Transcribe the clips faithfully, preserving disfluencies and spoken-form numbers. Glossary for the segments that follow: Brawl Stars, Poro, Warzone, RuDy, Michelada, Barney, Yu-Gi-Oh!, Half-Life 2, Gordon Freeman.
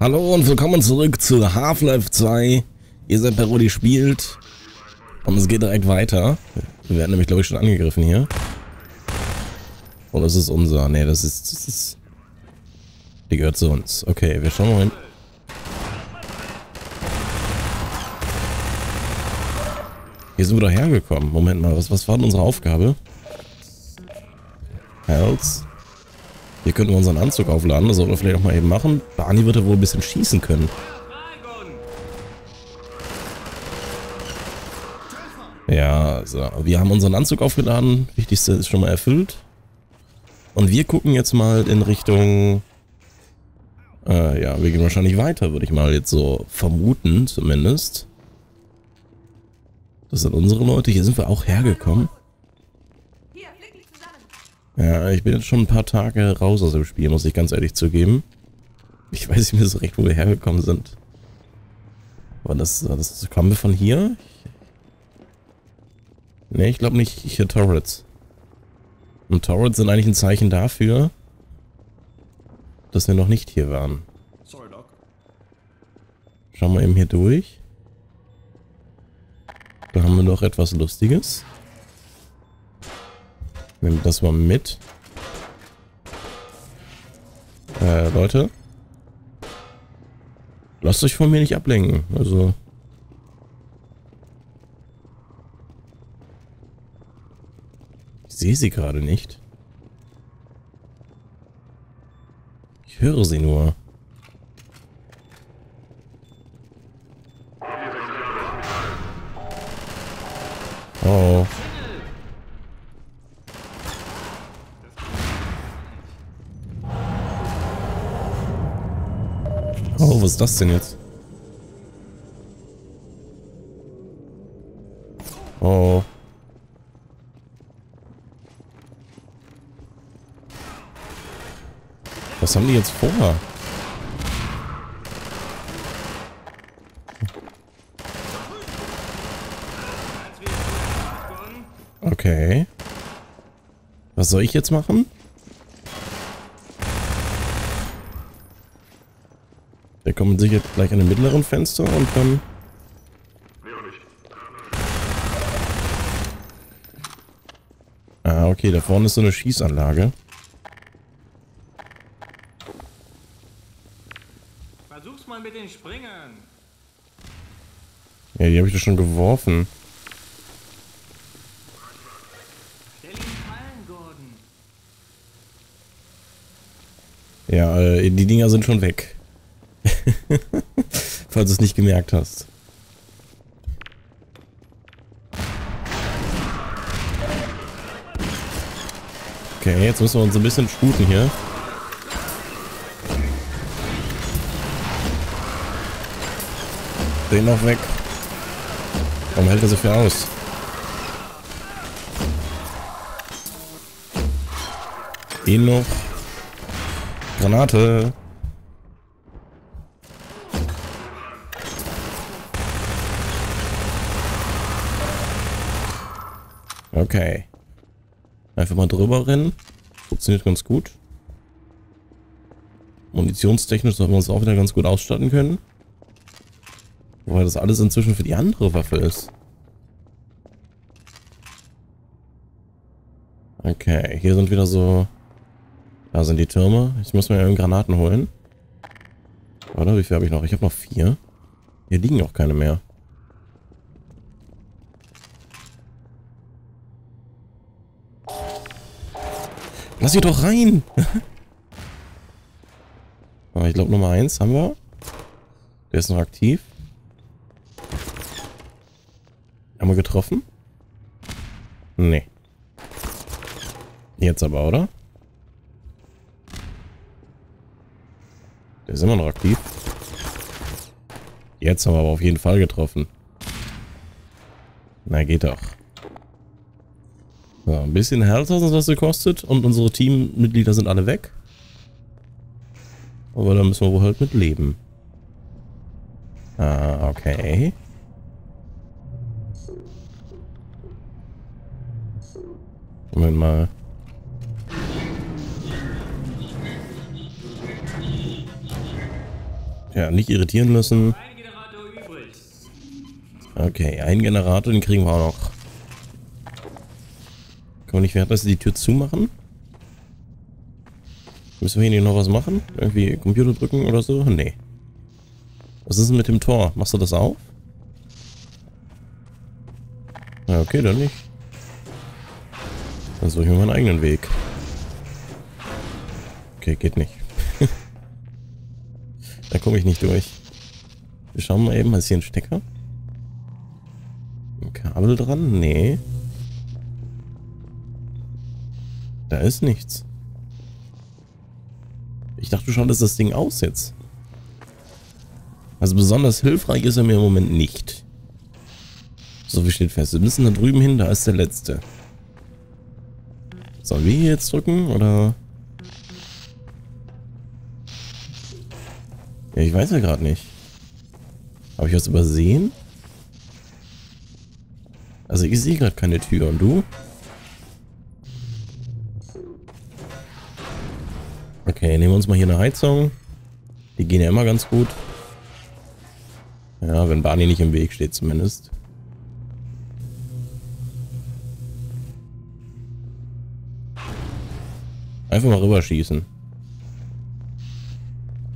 Hallo und willkommen zurück zu Half-Life zwei. Ihr seid bei RuDy spielt. Und es geht direkt weiter. Wir werden nämlich, glaube ich, schon angegriffen hier. Und das ist unser. Ne, das ist, das ist... Die gehört zu uns. Okay, wir schauen mal hin. Hier sind wir doch hergekommen. Moment mal, was, was war denn unsere Aufgabe? Hells. Hier können wir unseren Anzug aufladen, das sollten wir vielleicht auch mal eben machen. Barney wird ja wohl ein bisschen schießen können. Ja, so, wir haben unseren Anzug aufgeladen. Wichtigste ist schon mal erfüllt. Und wir gucken jetzt mal in Richtung... Äh, ja, wir gehen wahrscheinlich weiter, würde ich mal jetzt so vermuten, zumindest. Das sind unsere Leute. Hier sind wir auch hergekommen. Ja, ich bin jetzt schon ein paar Tage raus aus dem Spiel, muss ich ganz ehrlich zugeben. Ich weiß nicht mehr so recht, wo wir hergekommen sind. War das, das kamen wir von hier? Ne, ich glaube nicht. Hier Turrets. Und Turrets sind eigentlich ein Zeichen dafür, dass wir noch nicht hier waren. Schauen wir eben hier durch. Da haben wir noch etwas Lustiges. Nehmen das mal mit. Äh, Leute. Lasst euch von mir nicht ablenken. Also. Ich sehe sie gerade nicht. Ich höre sie nur. Oh. Oh, was ist das denn jetzt? Oh. Was haben die jetzt vor? Okay. Was soll ich jetzt machen? Der kommt sicher gleich an den mittleren Fenster und dann... Ah, okay, da vorne ist so eine Schießanlage. Versuch's mal mit den Springern. Ja, die habe ich doch schon geworfen. Stell ihn fallen, Gordon. Ja, äh, die Dinger sind schon weg. Falls du es nicht gemerkt hast. Okay, jetzt müssen wir uns ein bisschen sputen hier. Den noch weg. Warum hält er so viel aus? Den noch. Granate. Okay. Einfach mal drüber rennen. Funktioniert ganz gut. Munitionstechnisch sollten wir uns auch wieder ganz gut ausstatten können. Wobei das alles inzwischen für die andere Waffe ist. Okay, hier sind wieder so... Da sind die Türme. Ich muss mir eben Granaten holen. Oder wie viel habe ich noch? Ich habe noch vier. Hier liegen auch keine mehr. Lass sie doch rein! Aber ich glaube Nummer eins haben wir. Der ist noch aktiv. Haben wir getroffen? Nee. Jetzt aber, oder? Der ist immer noch aktiv. Jetzt haben wir aber auf jeden Fall getroffen. Na, geht doch. So, ein bisschen Herz hat uns das gekostet und unsere Teammitglieder sind alle weg. Aber da müssen wir wohl halt mit leben. Ah, okay. Moment mal. Ja, nicht irritieren lassen. Okay, einen Generator, den kriegen wir auch noch. Kann man nicht mehr, dass sie die Tür zumachen? Müssen wir hier noch was machen? Irgendwie Computer drücken oder so? Nee. Was ist denn mit dem Tor? Machst du das auf? Ja, okay, dann nicht. Dann suche ich mir meinen eigenen Weg. Okay, geht nicht. Da komme ich nicht durch. Wir schauen mal eben, ist hier ein Stecker? Ein Kabel dran? Nee. Da ist nichts. Ich dachte schon, dass das Ding aus jetzt. Also besonders hilfreich ist er mir im Moment nicht. So viel steht fest. Wir müssen da drüben hin, da ist der letzte. Sollen wir hier jetzt drücken oder? Ja, ich weiß ja gerade nicht. Habe ich was übersehen? Also ich sehe gerade keine Tür und du? Okay, nehmen wir uns mal hier eine Heizung. Die gehen ja immer ganz gut. Ja, wenn Barney nicht im Weg steht zumindest. Einfach mal rüberschießen.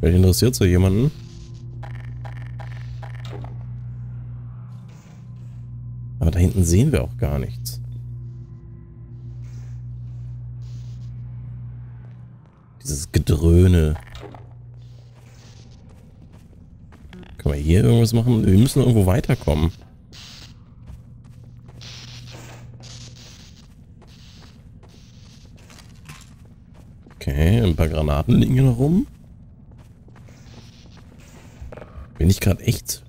Vielleicht interessiert so jemanden. Aber da hinten sehen wir auch gar nichts. Dieses Gedröhne. Können wir hier irgendwas machen? Wir müssen irgendwo weiterkommen. Okay, ein paar Granaten liegen hier noch rum. Bin ich gerade echt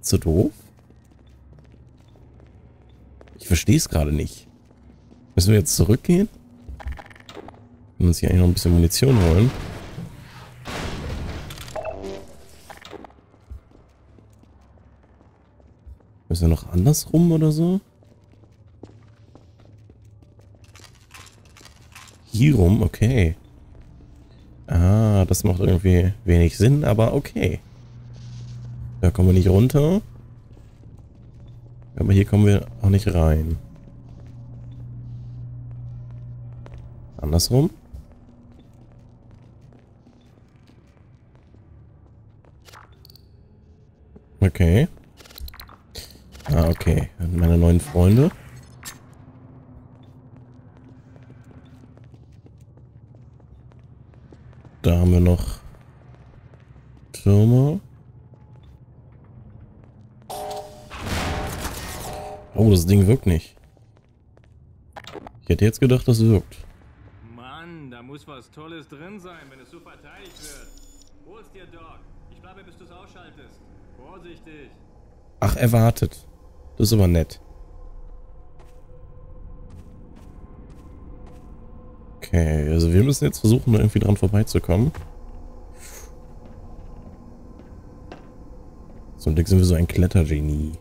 zu doof? Ich verstehe es gerade nicht. Müssen wir jetzt zurückgehen? Wir uns hier eigentlich noch ein bisschen Munition holen. Müssen wir noch andersrum oder so? Hier rum, okay. Ah, das macht irgendwie wenig Sinn, aber okay. Da kommen wir nicht runter. Aber hier kommen wir auch nicht rein. Andersrum. Okay. Ah, okay. Meine neuen Freunde. Da haben wir noch Türme. Oh, das Ding wirkt nicht. Ich hätte jetzt gedacht, das wirkt. Mann, da muss was Tolles drin sein, wenn es so verteidigt wird. Hol's dir, Doc. Ich bleibe, bis du es ausschaltest. Vorsichtig. Ach, er wartet. Das ist aber nett. Okay, also wir müssen jetzt versuchen, da irgendwie dran vorbeizukommen. Zum Glück sind wir so ein Klettergenie.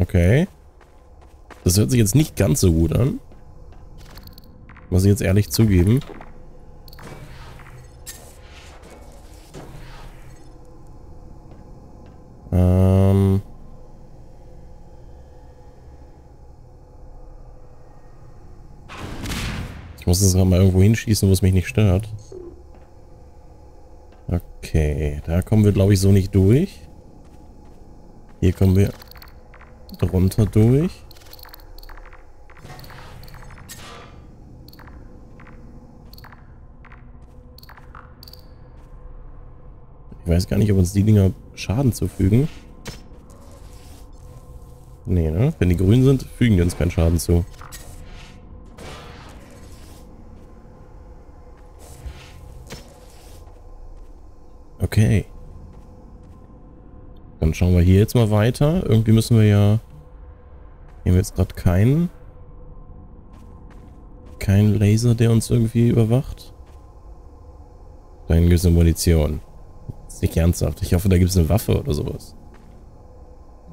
Okay. Das hört sich jetzt nicht ganz so gut an. Muss ich jetzt ehrlich zugeben. Ähm... Ich muss das gerade mal irgendwo hinschießen, wo es mich nicht stört. Okay, da kommen wir, glaube ich, so nicht durch. Hier kommen wir runter durch. Ich weiß gar nicht, ob uns die Dinger Schaden zufügen. Nee, ne? Wenn die grün sind, fügen die uns keinen Schaden zu. Okay. Dann schauen wir hier jetzt mal weiter. Irgendwie müssen wir ja... Hier haben wir jetzt gerade keinen... Keinen Laser, der uns irgendwie überwacht. Da hinten gibt es eine Munition. Das ist nicht ernsthaft. Ich hoffe, da gibt es eine Waffe oder sowas.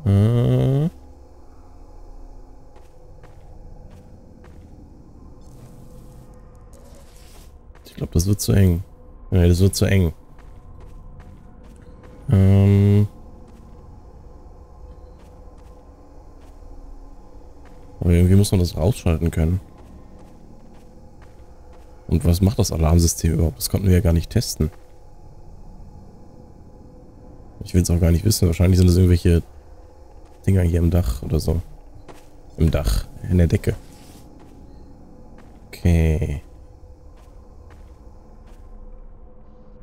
Äh... Ich glaube, das wird zu eng. Ne, das wird zu eng. Ähm. Aber irgendwie muss man das ausschalten können. Und was macht das Alarmsystem überhaupt? Das konnten wir ja gar nicht testen. Ich will es auch gar nicht wissen. Wahrscheinlich sind das irgendwelche Dinger hier im Dach oder so. Im Dach, in der Decke. Okay.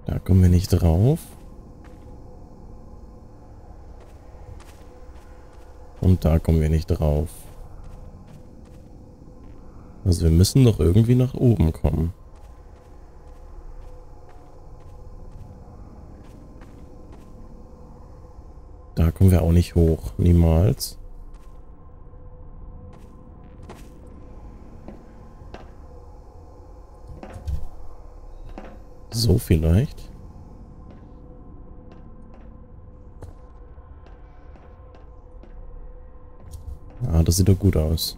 Da kommen wir nicht drauf. Und da kommen wir nicht drauf. Also wir müssen doch irgendwie nach oben kommen. Da kommen wir auch nicht hoch. Niemals. So vielleicht. Ah, das sieht doch gut aus.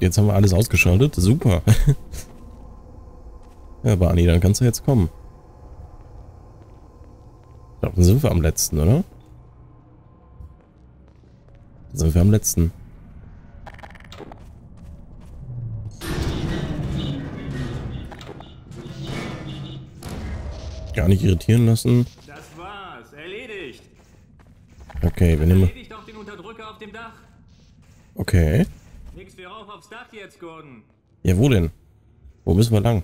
Jetzt haben wir alles ausgeschaltet. Super. Ja, Barney, dann kannst du jetzt kommen. Ich glaube, dann sind wir am letzten, oder? Dann sind wir am letzten. Gar nicht irritieren lassen. Das war's. Erledigt. Okay, wir nehmen... Erledigt auch den Unterdrücker auf dem Dach. Okay. Nix für rauf aufs Dach jetzt, Gordon. Ja, wo denn? Wo müssen wir lang?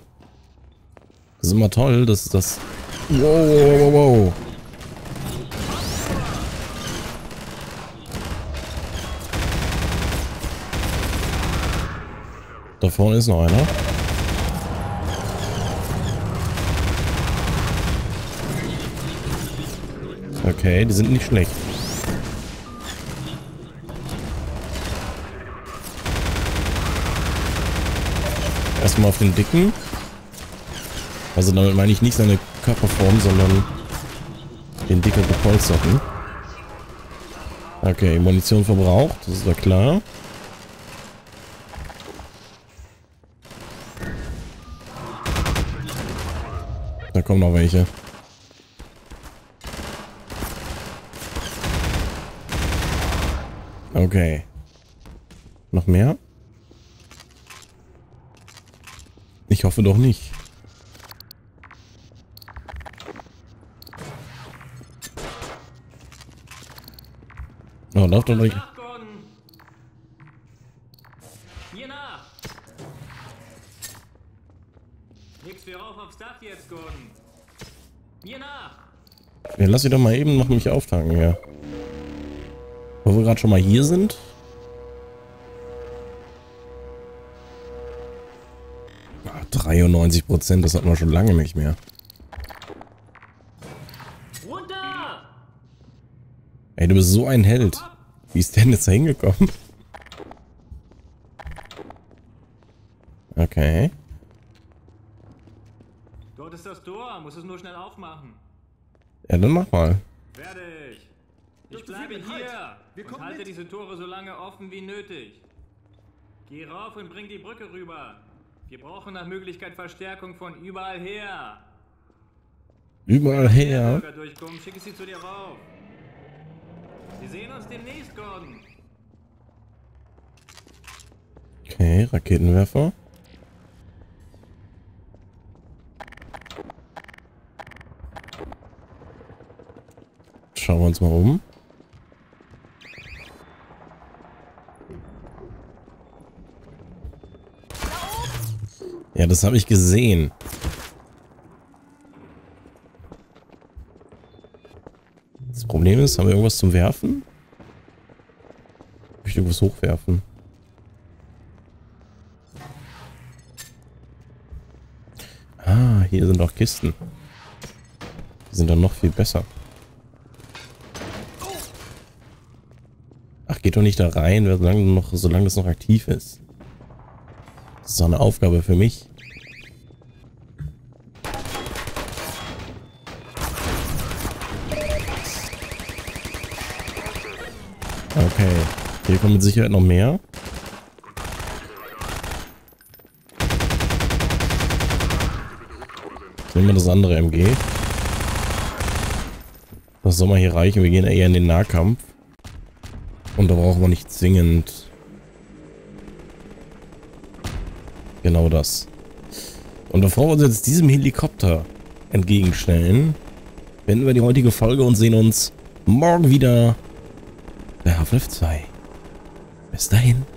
Das ist immer toll, dass das... Wow, wow, wow, wow. Da vorne ist noch einer. Okay, die sind nicht schlecht. Erstmal auf den Dicken. Also damit meine ich nicht seine Körperform, sondern den dicken Gepolsterten. Okay, Munition verbraucht, das ist ja klar. Da kommen noch welche. Okay. Noch mehr? Ich hoffe doch nicht. Oh, läuft doch nicht. Hier nach. Nix für rauf aufs Dach jetzt, Gordon. Hier nach. Ja, lass sie doch mal eben noch mich auftanken, ja. Wo wir gerade schon mal hier sind. Ach, dreiundneunzig Prozent, das hatten wir schon lange nicht mehr. Runter! Ey, du bist so ein Held. Wie ist der denn jetzt da hingekommen? Okay. Dort ist das Tor, muss es nur schnell aufmachen. Ja, dann mach mal. Fertig. Ich bleibe hier. Wir kommen und halte mit. Diese Tore so lange offen wie nötig. Geh rauf und bring die Brücke rüber. Wir brauchen nach Möglichkeit Verstärkung von überall her. Überall her? Wenn durchkommen, schicke sie zu dir rauf. Wir sehen uns demnächst, Gordon. Okay, Raketenwerfer. Schauen wir uns mal um. Ja, das habe ich gesehen. Das Problem ist, haben wir irgendwas zum Werfen? Ich möchte irgendwas hochwerfen. Ah, hier sind auch Kisten. Die sind dann noch viel besser. Ach, geht doch nicht da rein, solange, noch, solange das noch aktiv ist. Das ist doch eine Aufgabe für mich. Okay. Hier kommen mit Sicherheit noch mehr. Nehmen wir das andere M G. Das soll mal hier reichen. Wir gehen eher in den Nahkampf. Und da brauchen wir nicht zwingend. Genau das. Und bevor wir uns jetzt diesem Helikopter entgegenstellen, beenden wir die heutige Folge und sehen uns morgen wieder bei Half-Life zwei. Bis dahin.